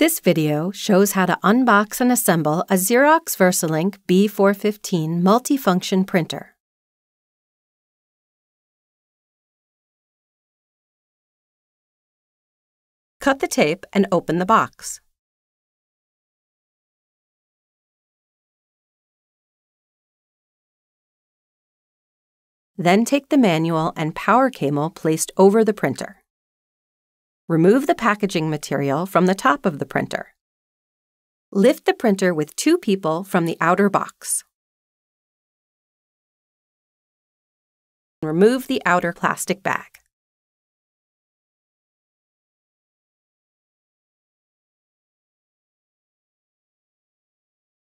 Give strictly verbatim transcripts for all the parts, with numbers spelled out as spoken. This video shows how to unbox and assemble a Xerox VersaLink B four fifteen multifunction printer. Cut the tape and open the box. Then take the manual and power cable placed over the printer. Remove the packaging material from the top of the printer. Lift the printer with two people from the outer box. Remove the outer plastic bag.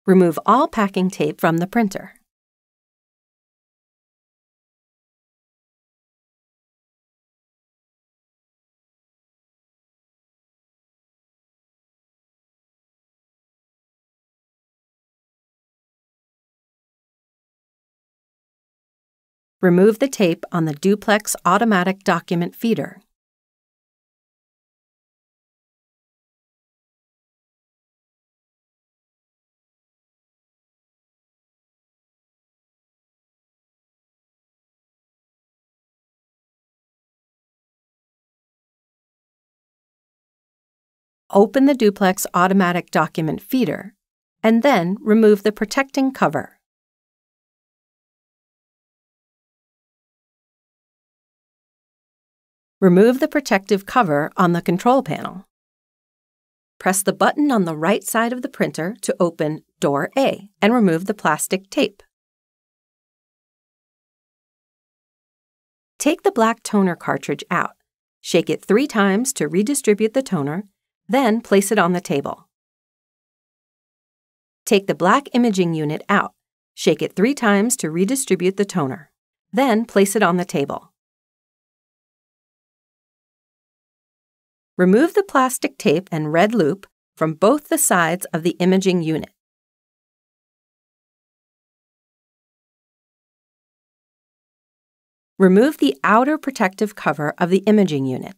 Remove all packing tape from the printer. Remove the tape on the duplex automatic document feeder. Open the duplex automatic document feeder, and then remove the protecting cover. Remove the protective cover on the control panel. Press the button on the right side of the printer to open Door A and remove the plastic tape. Take the black toner cartridge out. Shake it three times to redistribute the toner, then place it on the table. Take the black imaging unit out. Shake it three times to redistribute the toner, then place it on the table. Remove the plastic tape and red loop from both the sides of the imaging unit. Remove the outer protective cover of the imaging unit.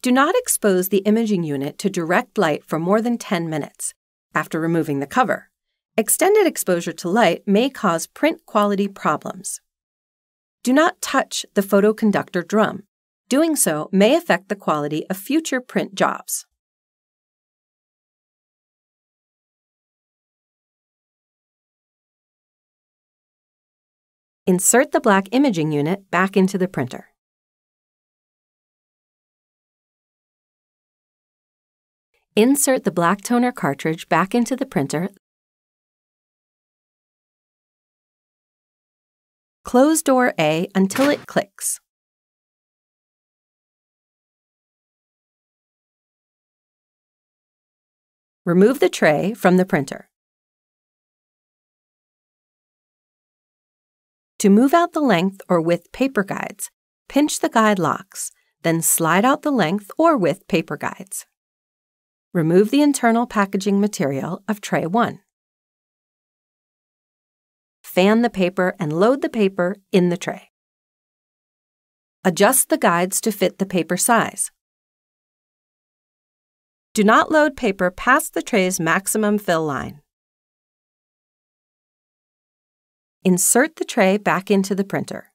Do not expose the imaging unit to direct light for more than ten minutes after removing the cover. Extended exposure to light may cause print quality problems. Do not touch the photoconductor drum. Doing so may affect the quality of future print jobs. Insert the black imaging unit back into the printer. Insert the black toner cartridge back into the printer. Close Door A until it clicks. Remove the tray from the printer. To move out the length or width paper guides, pinch the guide locks, then slide out the length or width paper guides. Remove the internal packaging material of Tray one. Fan the paper and load the paper in the tray. Adjust the guides to fit the paper size. Do not load paper past the tray's maximum fill line. Insert the tray back into the printer.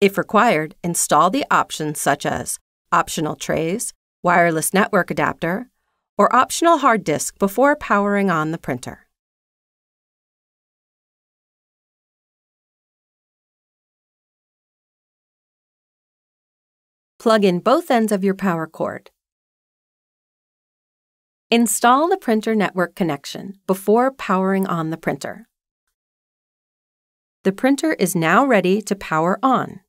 If required, install the options such as optional trays, wireless network adapter, or optional hard disk before powering on the printer. Plug in both ends of your power cord. Install the printer network connection before powering on the printer. The printer is now ready to power on.